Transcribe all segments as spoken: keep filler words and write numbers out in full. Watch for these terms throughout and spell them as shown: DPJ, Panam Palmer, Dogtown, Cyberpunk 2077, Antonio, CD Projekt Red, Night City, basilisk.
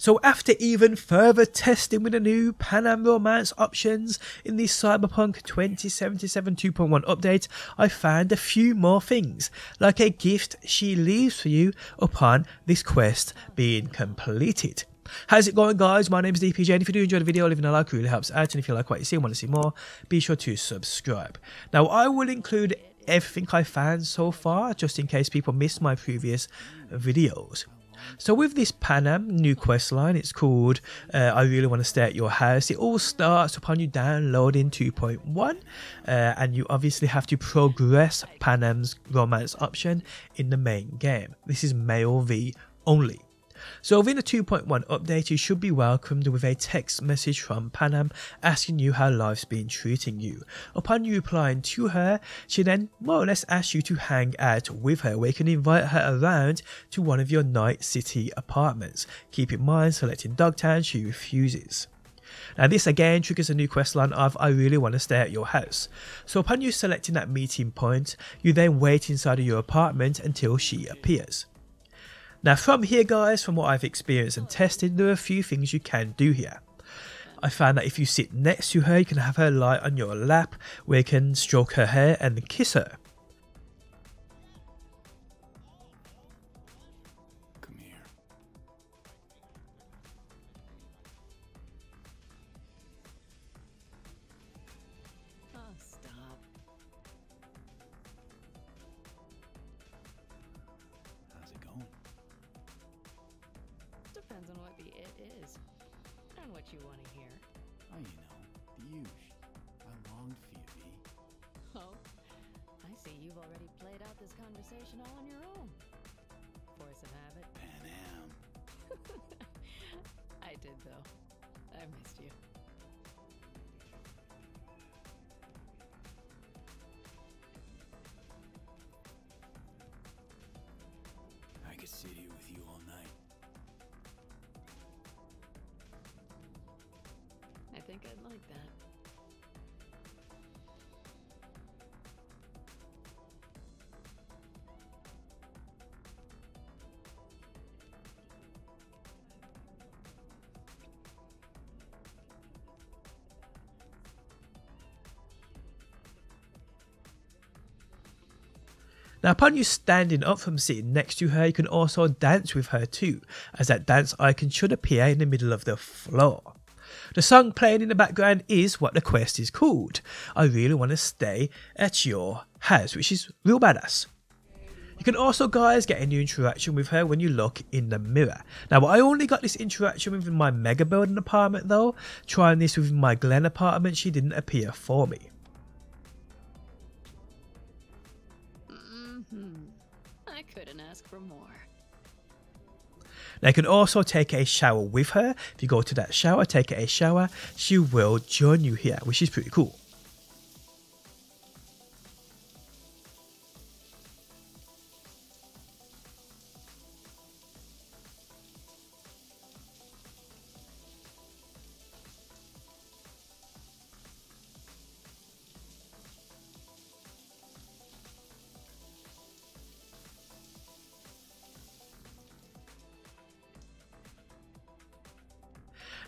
So after even further testing with the new Panam romance options in the Cyberpunk twenty seventy-seven two point one update, I found a few more things, like a gift she leaves for you upon this quest being completed. How's it going, guys? My name is D P J, and if you do enjoy the video, leaving a like really helps out, and if you like what you see and want to see more, be sure to subscribe. Now, I will include everything I found so far, just in case people missed my previous videos. So with this Panam new quest line, it's called uh, I Really Wanna Stay At Your House. It all starts upon you downloading two point one, uh, and you obviously have to progress Panam's romance option in the main game. This is male v only. So within the two point one update, you should be welcomed with a text message from Panam asking you how life's been treating you. Upon you replying to her, she then more or less asks you to hang out with her, where you can invite her around to one of your Night City apartments. Keep in mind, selecting Dogtown, she refuses. Now this again triggers a new questline of I Really Wanna Stay At Your House. So upon you selecting that meeting point, you then wait inside of your apartment until she appears. Now from here, guys, from what I've experienced and tested, there are a few things you can do here. I found that if you sit next to her, you can have her lie on your lap, where you can stroke her hair and kiss her. Come here. Oh, stop. How's it going? Depends on what the it is, and what you want to hear. Oh, you know, the usual. I longed for you, B. Oh, I see you've already played out this conversation all on your own. Force of habit. Panam. I did, though. I missed you. I could sit here with you all night. I think I'd like that. Now upon you standing up from sitting next to her, you can also dance with her too, as that dance icon should appear in the middle of the floor. The song playing in the background is what the quest is called, I Really Wanna Stay At Your House, which is real badass. You can also, guys, get a new interaction with her when you look in the mirror. Now I only got this interaction within my mega building apartment though. Trying this within my Glen apartment, she didn't appear for me. Mm-hmm. I couldn't ask for more. Now you can also take a shower with her. If you go to that shower, take a shower, she will join you here, which is pretty cool.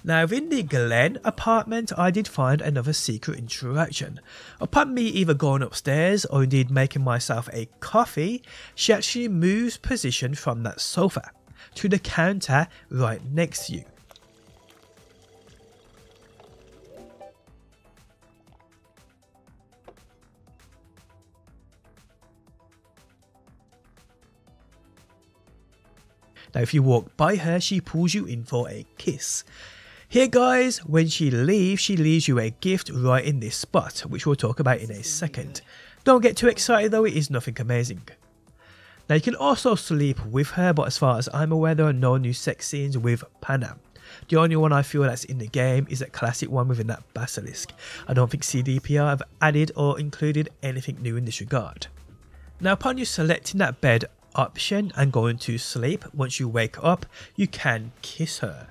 Now in the Glen apartment, I did find another secret interaction. Upon me either going upstairs or indeed making myself a coffee, she actually moves position from that sofa to the counter right next to you. Now if you walk by her, she pulls you in for a kiss. Here, guys, when she leaves, she leaves you a gift right in this spot, which we'll talk about in a second. Don't get too excited though, it is nothing amazing. Now you can also sleep with her, but as far as I'm aware, there are no new sex scenes with Panam. The only one I feel that's in the game is that classic one within that basilisk. I don't think C D P R have added or included anything new in this regard. Now upon you selecting that bed option and going to sleep, once you wake up, you can kiss her.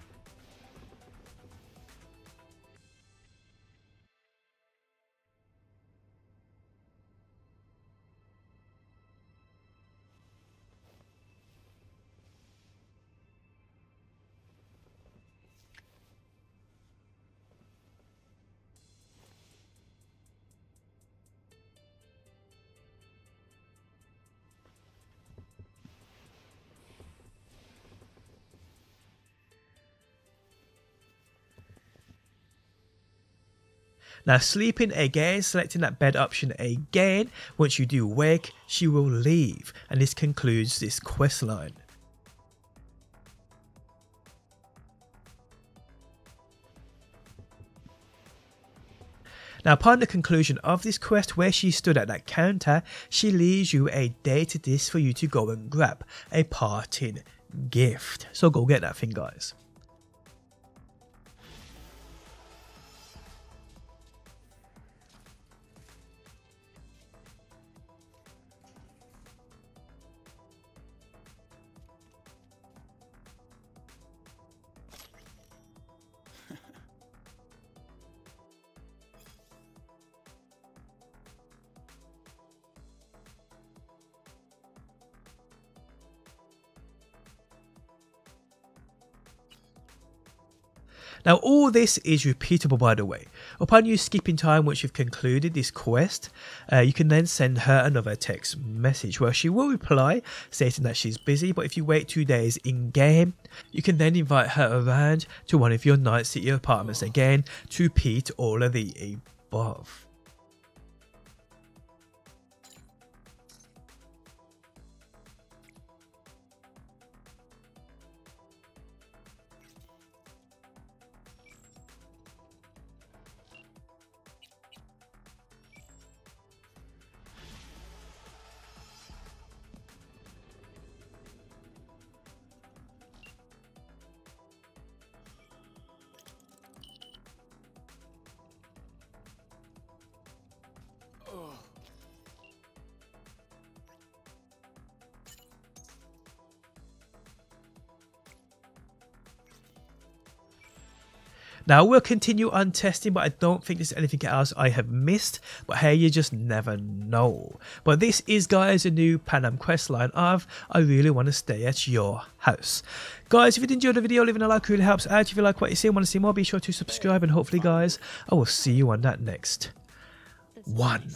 Now sleeping again, selecting that bed option again. Once you do wake, she will leave. And this concludes this quest line. Now upon the conclusion of this quest where she stood at that counter, she leaves you a data disc for you to go and grab, a parting gift. So go get that thing, guys. Now all this is repeatable, by the way. Upon you skipping time once you've concluded this quest, uh, you can then send her another text message where she will reply stating that she's busy, but if you wait two days in game, you can then invite her around to one of your Night City apartments again to repeat all of the above. Now we'll continue on testing, but I don't think there's anything else I have missed, but hey, you just never know. But this is, guys, a new Panam quest line of I Really Wanna Stay At Your House. Guys, if you enjoyed the video, leaving a like really helps out. If you like what you see and want to see more, be sure to subscribe, and hopefully, guys, I will see you on that next one.